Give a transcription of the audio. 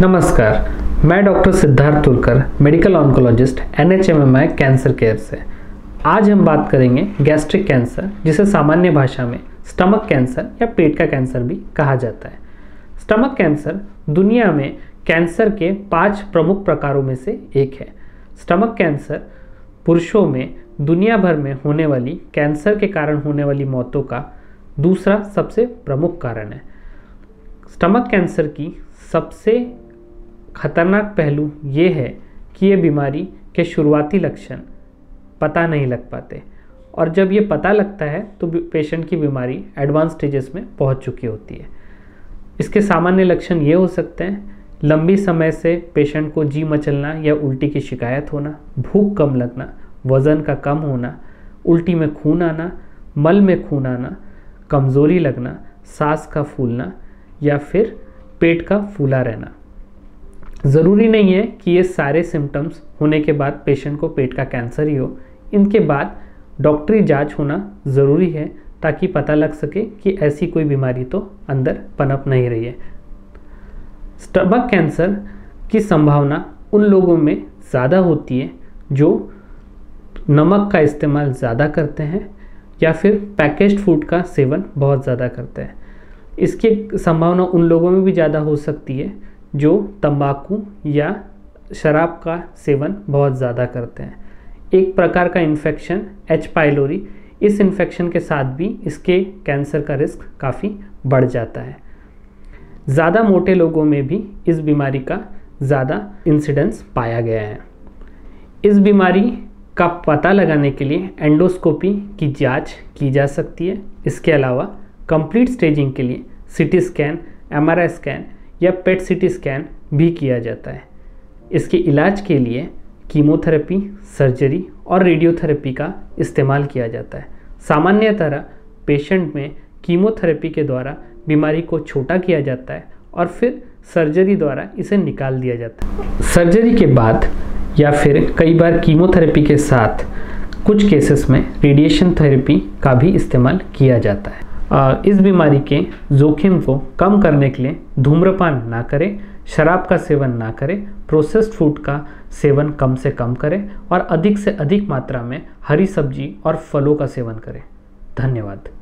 नमस्कार, मैं doctor Siddharth Turkar, medical oncologist, NHMMI cancer care से। आज हम बात करेंगे गैस्ट्रिक कैंसर, जिसे सामान्य भाषा में स्टमक कैंसर या पेट का कैंसर भी कहा जाता है। स्टमक कैंसर दुनिया में कैंसर के 5 प्रमुख प्रकारों में से एक है। स्टमक कैंसर पुरुषों में दुनिया भर में होने वाली कैंसर के कारण होने वाली मौतों का दूसरा सबसे प्रमुख कारण है। स्टमक कैंसर की सबसे खतरनाक पहलू ये है कि ये बीमारी के शुरुआती लक्षण पता नहीं लग पाते, और जब ये पता लगता है तो पेशेंट की बीमारी एडवांस स्टेजेस में पहुंच चुकी होती है। इसके सामान्य लक्षण ये हो सकते हैं: लंबी समय से पेशेंट को जी मचलना या उल्टी की शिकायत होना, भूख कम लगना, वज़न का कम होना, उल्टी में खून आना, मल में खून आना, कमज़ोरी लगना, सांस का फूलना या फिर पेट का फूला रहना। ज़रूरी नहीं है कि ये सारे सिम्टम्स होने के बाद पेशेंट को पेट का कैंसर ही हो। इनके बाद डॉक्टरी जांच होना ज़रूरी है ताकि पता लग सके कि ऐसी कोई बीमारी तो अंदर पनप नहीं रही है। स्टमक कैंसर की संभावना उन लोगों में ज़्यादा होती है जो नमक का इस्तेमाल ज़्यादा करते हैं या फिर पैकेज्ड फूड का सेवन बहुत ज़्यादा करते हैं। इसकी संभावना उन लोगों में भी ज़्यादा हो सकती है जो तंबाकू या शराब का सेवन बहुत ज़्यादा करते हैं। एक प्रकार का इन्फेक्शन H. पाइलोरी, इस इन्फेक्शन के साथ भी इसके कैंसर का रिस्क काफ़ी बढ़ जाता है। ज़्यादा मोटे लोगों में भी इस बीमारी का ज़्यादा इंसिडेंस पाया गया है। इस बीमारी का पता लगाने के लिए एंडोस्कोपी की जांच की जा सकती है। इसके अलावा कंप्लीट स्टेजिंग के लिए सीटी स्कैन, एमआरआई स्कैन या पेट सिटी स्कैन भी किया जाता है। इसके इलाज के लिए कीमोथरैपी, सर्जरी और रेडियोथरैपी का इस्तेमाल किया जाता है। सामान्यतः पेशेंट में कीमोथेरेपी के द्वारा बीमारी को छोटा किया जाता है और फिर सर्जरी द्वारा इसे निकाल दिया जाता है। सर्जरी के बाद या फिर कई बार कीमोथेरेपी के साथ कुछ केसेस में रेडिएशन थेरेपी का भी इस्तेमाल किया जाता है। इस बीमारी के जोखिम को कम करने के लिए धूम्रपान ना करें, शराब का सेवन ना करें, प्रोसेस्ड फूड का सेवन कम से कम करें और अधिक से अधिक मात्रा में हरी सब्जी और फलों का सेवन करें। धन्यवाद।